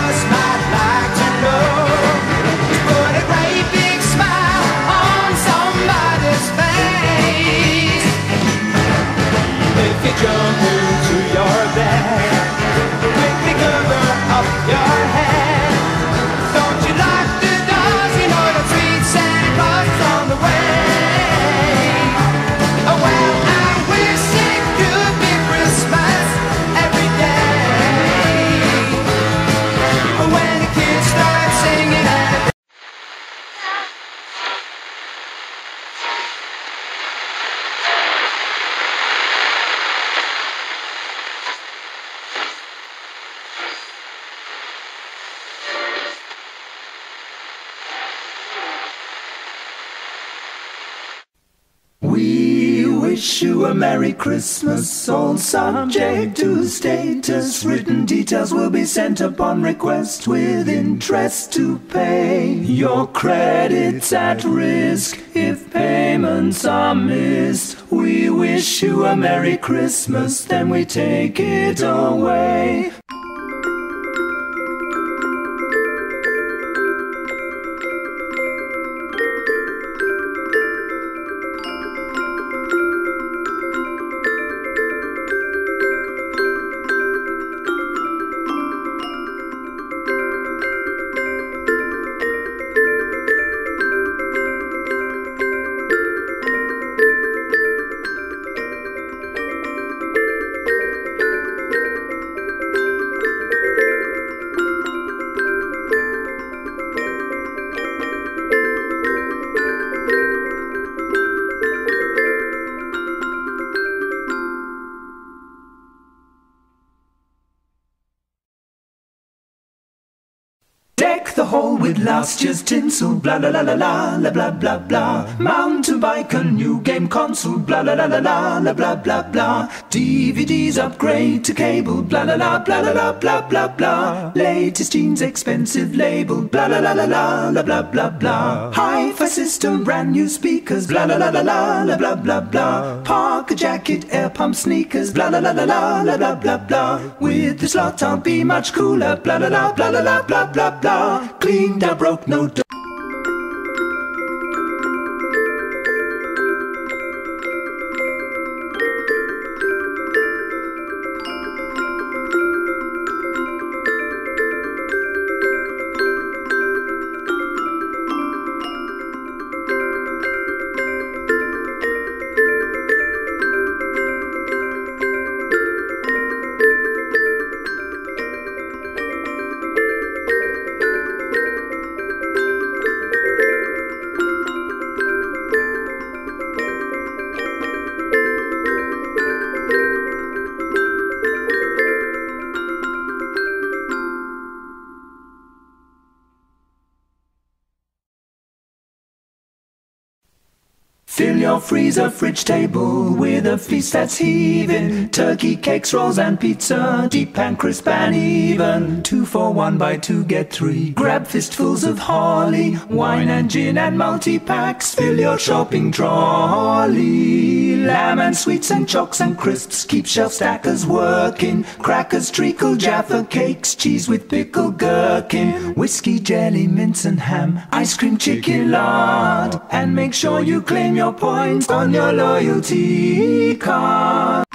just might like to know. Put a great big smile on somebody's face if you jump into your bed. Quickly cover up your head. Don't you lock the doors in order to treat Santa Claus on the way. Oh well, I wish it could be Christmas every day. When the kids start singing at wish you a Merry Christmas, all subject to status. Written details will be sent upon request with interest to pay. Your credit's at risk if payments are missed. We wish you a Merry Christmas, then we take it away. The hall with last year's tinsel, blah la la la la la blah blah blah. Mountain bike, a new game console, blah la la la la la blah blah blah. DVDs upgrade to cable, blah la la blah la la blah blah blah. Latest jeans, expensive label, blah la la la la la blah blah blah. Hi-fi system, brand new speakers, blah la la la la la blah blah blah. Parker jacket, air pump sneakers, blah la la la la la blah blah blah. With this lot I'll be much cooler, blah la la blah la la blah blah blah. Cleaned, I broke no door. Fill your freezer, fridge, table with a feast that's heaving. Turkey, cakes, rolls and pizza, deep and crisp and even. 2 for 1, buy 2, get 3. Grab fistfuls of holly, wine and gin and multi-packs. Fill your shopping trolley. Lamb and sweets and chocks and crisps, keep shelf stackers working. Crackers, treacle, Jaffa cakes, cheese with pickle, gherkin. Whiskey, jelly, mince and ham, ice cream, chicken, lard. And make sure you claim your points on your loyalty card.